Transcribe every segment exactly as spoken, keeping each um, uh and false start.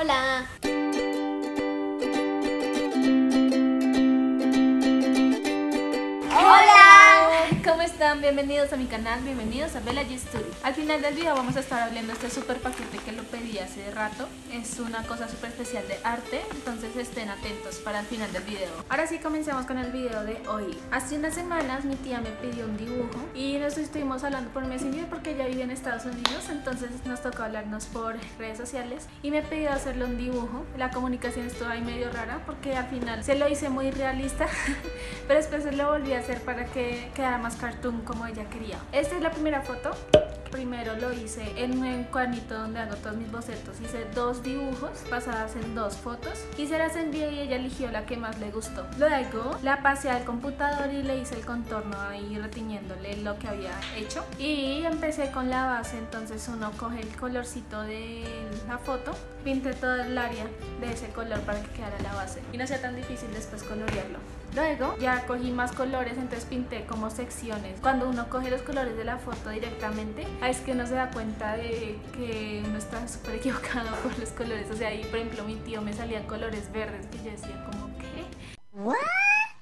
Hola. Hola. ¿Cómo están? Bienvenidos a mi canal, bienvenidos a Bella G Studio. Al final del video vamos a estar hablando de este super paquete que lo pedí hace rato. Es una cosa súper especial de arte, entonces estén atentos para el final del video. Ahora sí, comencemos con el video de hoy. Hace unas semanas mi tía me pidió un dibujo y nos estuvimos hablando por Messenger porque ella vive en Estados Unidos, entonces nos tocó hablarnos por redes sociales y me pidió hacerle un dibujo. La comunicación estuvo ahí medio rara porque al final se lo hice muy realista, pero después se lo volví a hacer para que quedara más cartoon como ella quería. Esta es la primera foto. Primero lo hice en un cuadernito donde hago todos mis bocetos. Hice dos dibujos basadas en dos fotos y se las envié y ella eligió la que más le gustó. Luego la pasé al computador y le hice el contorno ahí retiñéndole lo que había hecho. Y empecé con la base, entonces uno coge el colorcito de la foto, pinté todo el área de ese color para que quedara la base y no sea tan difícil después colorearlo. Luego ya cogí más colores, entonces pinté como secciones. Cuando uno coge los colores de la foto directamente, es que uno se da cuenta de que uno está súper equivocado por los colores. O sea, ahí por ejemplo mi tío me salían colores verdes que yo decía como ¿qué?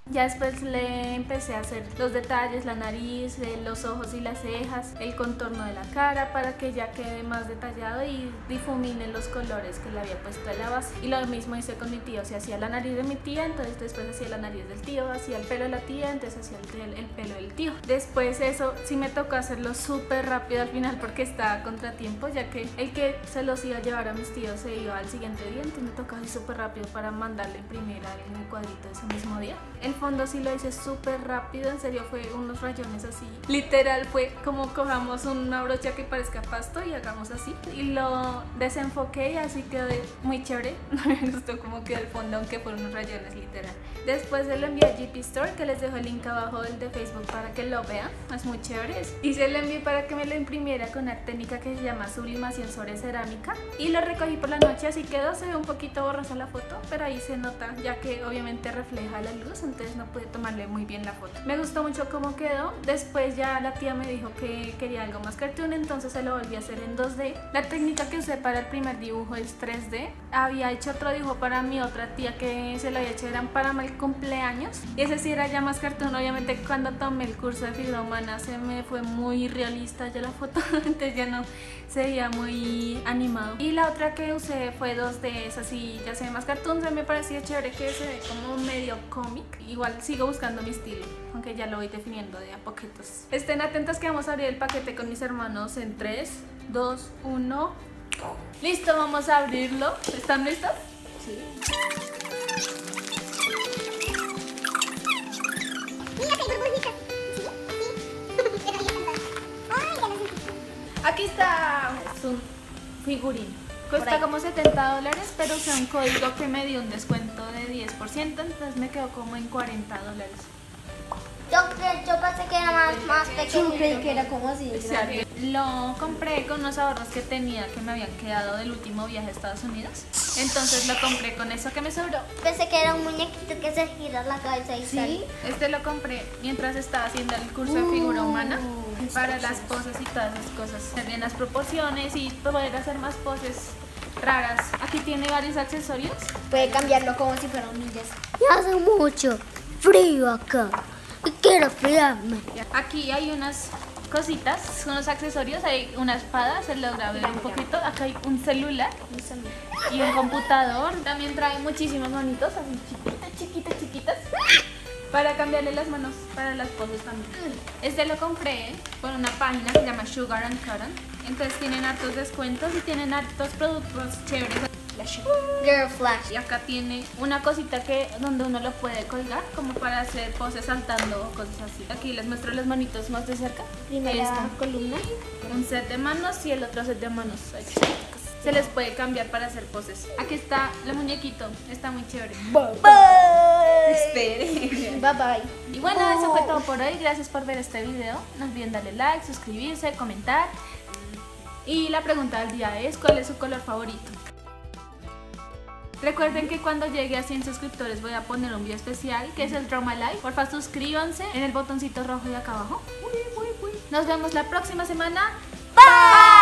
Ya después le empecé a hacer los detalles, la nariz, los ojos y las cejas, el contorno de la cara para que ya quede más detallado y difumine los colores que le había puesto en la base. Y lo mismo hice con mi tío, o sea, hacía la nariz de mi tía, entonces después hacía la nariz del tío, hacía el pelo de la tía, entonces hacía el, el pelo del tío. Después eso sí me tocó hacerlo súper rápido al final porque estaba contratiempo, ya que el que se los iba a llevar a mis tíos se iba al siguiente día, entonces me tocó hacer súper rápido para mandarle imprimir en el cuadrito ese mismo día. El fondo sí lo hice súper rápido, en serio fue unos rayones así, literal fue como cojamos una brocha que parezca pasto y hagamos así, y lo desenfoqué y así quedó muy chévere. Me gustó como quedó el fondo aunque fueron unos rayones literal. Después se lo envié a G P Store, que les dejo el link abajo del de Facebook para que lo vean, es muy chévere, y se lo envié para que me lo imprimiera con una técnica que se llama Surimacensores Cerámica, y lo recogí por la noche, así quedó. Se ve un poquito borrosa la foto, pero ahí se nota ya que obviamente refleja la luz, entonces no pude tomarle muy bien la foto. Me gustó mucho cómo quedó. Después ya la tía me dijo que quería algo más cartoon, entonces se lo volví a hacer en dos D. La técnica que usé para el primer dibujo es tres D. Había hecho otro dibujo para mi otra tía que se lo había hecho, eran para mi cumpleaños, y ese sí era ya más cartoon. Obviamente cuando tomé el curso de fibra humana se me fue muy realista ya la foto, entonces ya no se veía muy animado. Y la otra que usé fue dos D, esa sí ya se ve más cartoon, se me parecía chévere que se ve como medio cómic. Igual sigo buscando mi estilo, aunque ya lo voy definiendo de a poquitos. Estén atentos que vamos a abrir el paquete con mis hermanos en tres, dos, uno. Listo, vamos a abrirlo. ¿Están listos? Sí. Aquí está. Es un figurín. Cuesta como setenta dólares, pero usé un código que me dio un descuento de diez por ciento, entonces me quedó como en cuarenta dólares. Yo, yo pensé que era más, más pequeño. Yo creí que era como así. O sea, lo compré con unos ahorros que tenía que me habían quedado del último viaje a Estados Unidos, entonces lo compré con eso que me sobró. Pensé que era un muñequito que se gira la cabeza y sí, sale. Este lo compré mientras estaba haciendo el curso uh. de figura humana. Para las poses y todas esas cosas, bien las proporciones y poder hacer más poses raras. Aquí tiene varios accesorios. Puede cambiarlo como si fuera un ninja. Ya hace mucho frío acá y quiero friarme. Aquí hay unas cositas, unos accesorios, hay una espada, se lo grabé un poquito. Acá hay un celular y un computador. También trae muchísimos monitos, así chiquitas, chiquitas, chiquitas. Para cambiarle las manos para las poses también. Este lo compré por una página que se llama Sugar and Karen. Entonces tienen hartos descuentos y tienen hartos productos chéveres. Girl Flash. Y acá tiene una cosita que donde uno lo puede colgar como para hacer poses saltando o cosas así. Aquí les muestro los manitos más de cerca. Primera esta columna. Un set de manos y el otro set de manos. Se les puede cambiar para hacer poses. Aquí está el muñequito. Está muy chévere. Bye. Bye. Bye, bye. Y bueno, oh. eso fue todo por hoy. Gracias por ver este video. No olviden darle like, suscribirse, comentar. Y la pregunta del día es, ¿cuál es su color favorito? Recuerden que cuando llegue a cien suscriptores voy a poner un video especial que es el Draw My Life. Porfa, suscríbanse en el botoncito rojo de acá abajo. Nos vemos la próxima semana. Bye.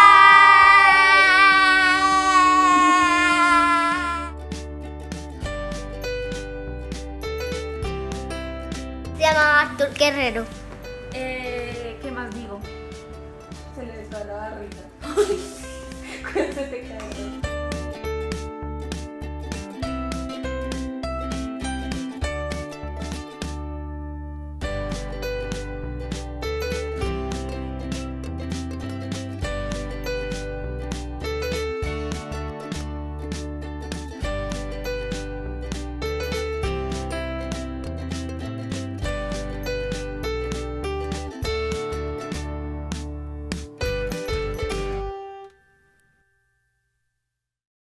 guerrero. Eh, ¿Qué más digo? Se le desvía la barriga. Se te cae.